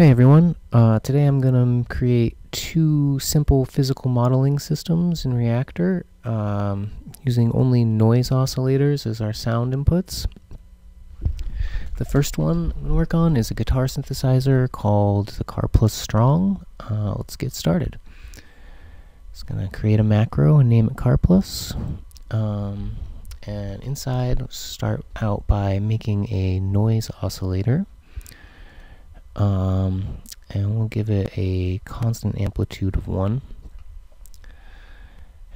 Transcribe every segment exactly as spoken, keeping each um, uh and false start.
Hey everyone, uh, today I'm going to create two simple physical modeling systems in Reaktor um, using only noise oscillators as our sound inputs. The first one I'm going to work on is a guitar synthesizer called the Karplus Strong. Uh, let's get started. Just going to create a macro and name it Karplus. Um, and inside, let's start out by making a noise oscillator. Um, and we'll give it a constant amplitude of one.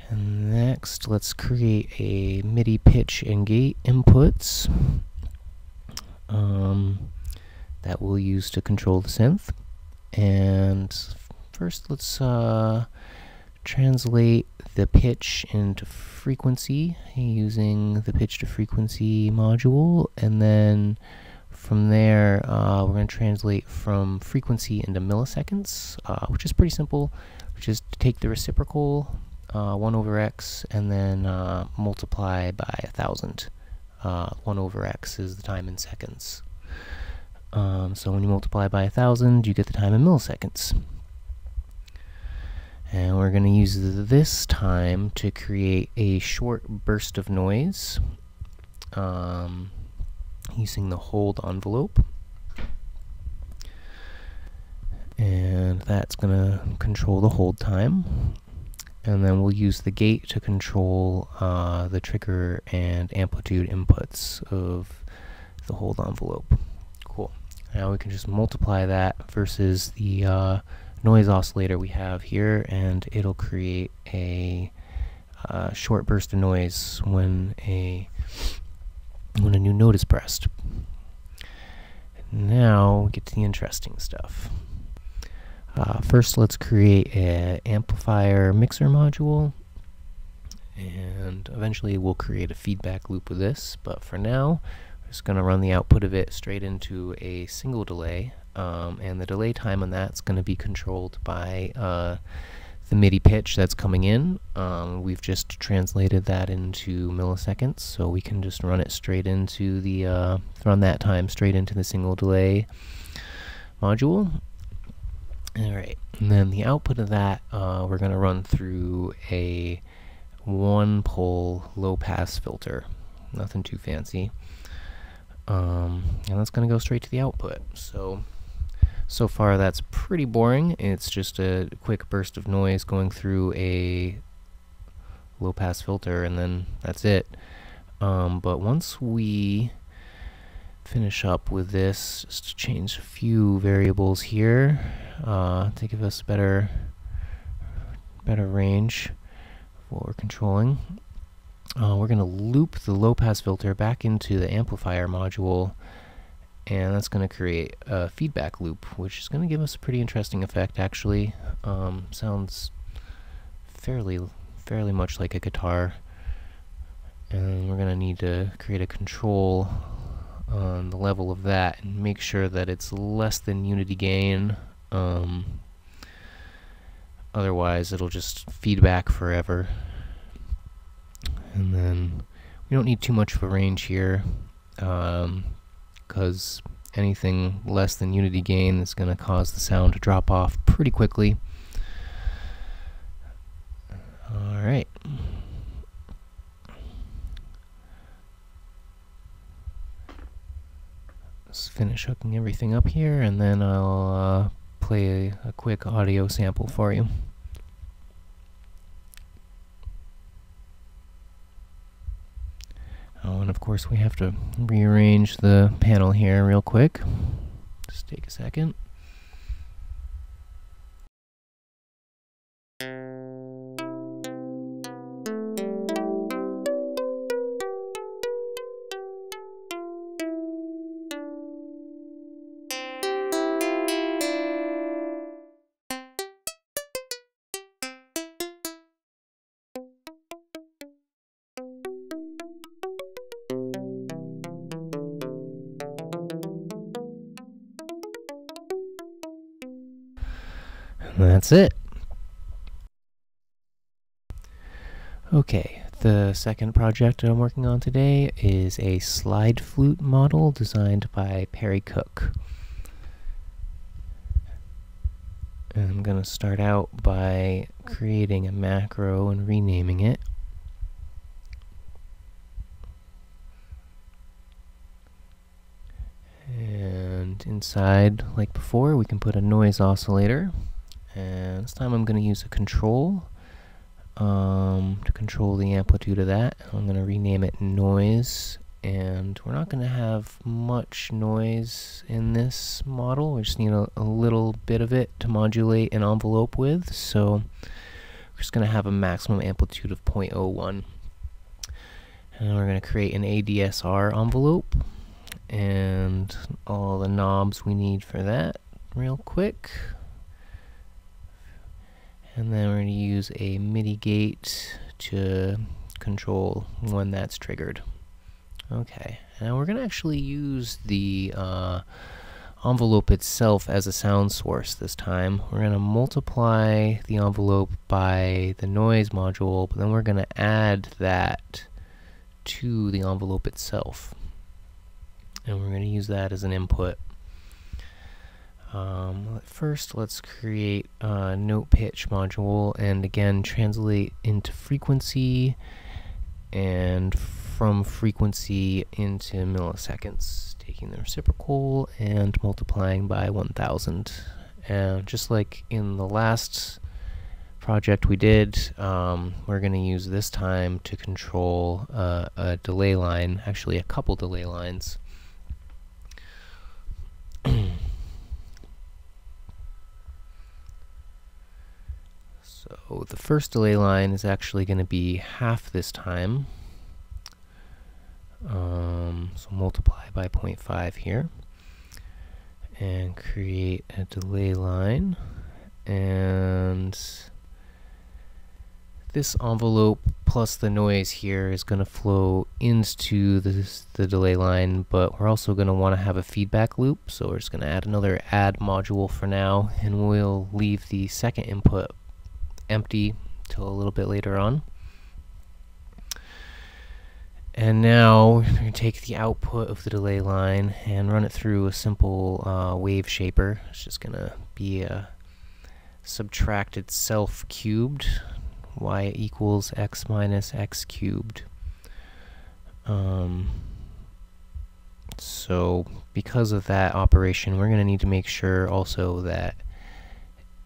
And next, let's create a MIDI pitch and gate inputs um, that we'll use to control the synth. And first, let's uh, translate the pitch into frequency using the pitch to frequency module, and then from there, uh, we're going to translate from frequency into milliseconds, uh, which is pretty simple, which is to take the reciprocal, uh, one over x, and then uh, multiply by one thousand. Uh, one over x is the time in seconds. Um, so when you multiply by one thousand, you get the time in milliseconds. And we're going to use this time to create a short burst of noise. Um, using the hold envelope, and that's going to control the hold time, and then we'll use the gate to control uh, the trigger and amplitude inputs of the hold envelope. Cool. Now we can just multiply that versus the uh, noise oscillator we have here, and it'll create a uh, short burst of noise when a when a new note is pressed. Now we get to the interesting stuff. Uh, first, let's create an amplifier mixer module, and eventually we'll create a feedback loop with this, but for now we're just going to run the output of it straight into a single delay, um, and the delay time on that's going to be controlled by uh, the MIDI pitch that's coming in. Um, we've just translated that into milliseconds, so we can just run it straight into the uh, run that time straight into the single delay module. Alright, and then the output of that uh, we're going to run through a one pole low pass filter. Nothing too fancy. Um, and that's going to go straight to the output. So So far that's pretty boring. It's just a quick burst of noise going through a low-pass filter, and then that's it. Um, but once we finish up with this, just to change a few variables here uh, to give us better, better range of what we're controlling, uh, we're going to loop the low-pass filter back into the amplifier module, and that's going to create a feedback loop, which is going to give us a pretty interesting effect, actually. Um, sounds fairly fairly much like a guitar, and we're going to need to create a control on the level of that and make sure that it's less than unity gain, um, otherwise it'll just feedback forever. And then we don't need too much of a range here, um, because anything less than unity gain is going to cause the sound to drop off pretty quickly. Alright. Let's finish hooking everything up here, and then I'll uh, play a, a quick audio sample for you. Oh, and of course we have to rearrange the panel here real quick. Just take a second. That's it. Okay, the second project I'm working on today is a slide flute model designed by Perry Cook. I'm going to start out by creating a macro and renaming it. And inside, like before, we can put a noise oscillator. And this time I'm going to use a control um, to control the amplitude of that. I'm going to rename it noise. And we're not going to have much noise in this model. We just need a, a little bit of it to modulate an envelope with. So we're just going to have a maximum amplitude of zero point zero one. And we're going to create an A D S R envelope. And all the knobs we need for that real quick. And then we're going to use a MIDI gate to control when that's triggered. Okay, now we're going to actually use the uh, envelope itself as a sound source this time. We're going to multiply the envelope by the noise module, but then we're going to add that to the envelope itself. And we're going to use that as an input. Um, first, let's create a note pitch module and again translate into frequency and from frequency into milliseconds, taking the reciprocal and multiplying by one thousand. And just like in the last project we did, um, we're going to use this time to control uh, a delay line, actually a couple delay lines. So the first delay line is actually going to be half this time. Um, so multiply by zero point five here and create a delay line, and this envelope plus the noise here is going to flow into this, the delay line, but we're also going to want to have a feedback loop, so we're just going to add another add module for now, and we'll leave the second input empty till a little bit later on. And now we're going to take the output of the delay line and run it through a simple uh, wave shaper. It's just going to be a subtracted self cubed, y equals x minus x cubed. Um, so because of that operation, we're going to need to make sure also that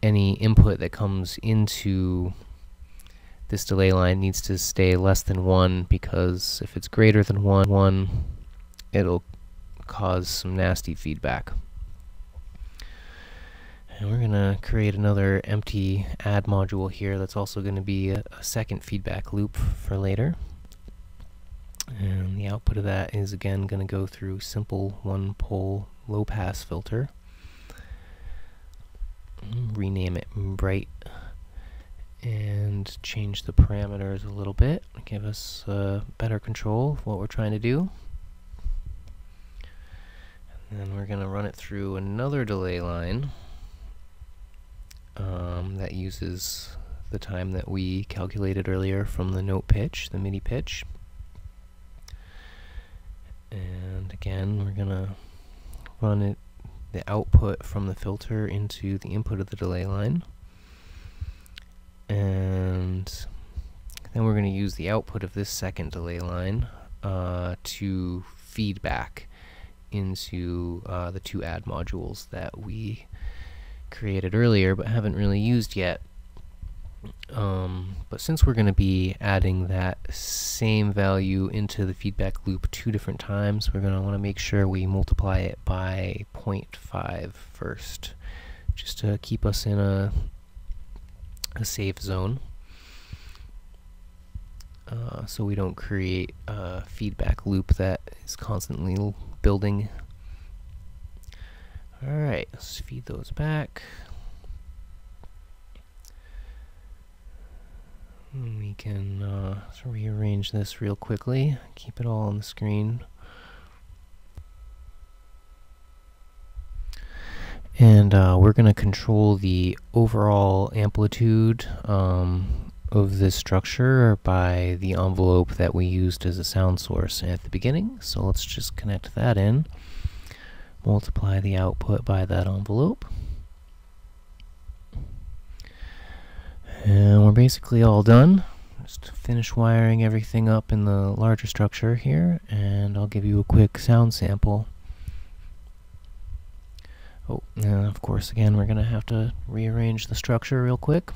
any input that comes into this delay line needs to stay less than one, because if it's greater than one, one it'll cause some nasty feedback. And we're going to create another empty add module here that's also going to be a, a second feedback loop for later. And the output of that is again going to go through simple one pole low pass filter. Rename it bright. And change the parameters a little bit, give us uh, better control of what we're trying to do. And then we're going to run it through another delay line um, that uses the time that we calculated earlier from the note pitch, the MIDI pitch. And again, we're going to run it, the output from the filter into the input of the delay line. And then we're going to use the output of this second delay line uh, to feed back into uh, the two add modules that we created earlier but haven't really used yet. Um, but since we're going to be adding that same value into the feedback loop two different times, we're going to want to make sure we multiply it by zero point five first, just to keep us in a a safe zone, uh, so we don't create a feedback loop that is constantly l building. Alright, let's feed those back. And we can uh, rearrange this real quickly, keep it all on the screen. And uh, we're going to control the overall amplitude um, of this structure by the envelope that we used as a sound source at the beginning. So let's just connect that in, multiply the output by that envelope, And we're basically all done. Just finish wiring everything up in the larger structure here, and I'll give you a quick sound sample. Oh, and of course, again, we're going to have to rearrange the structure real quick.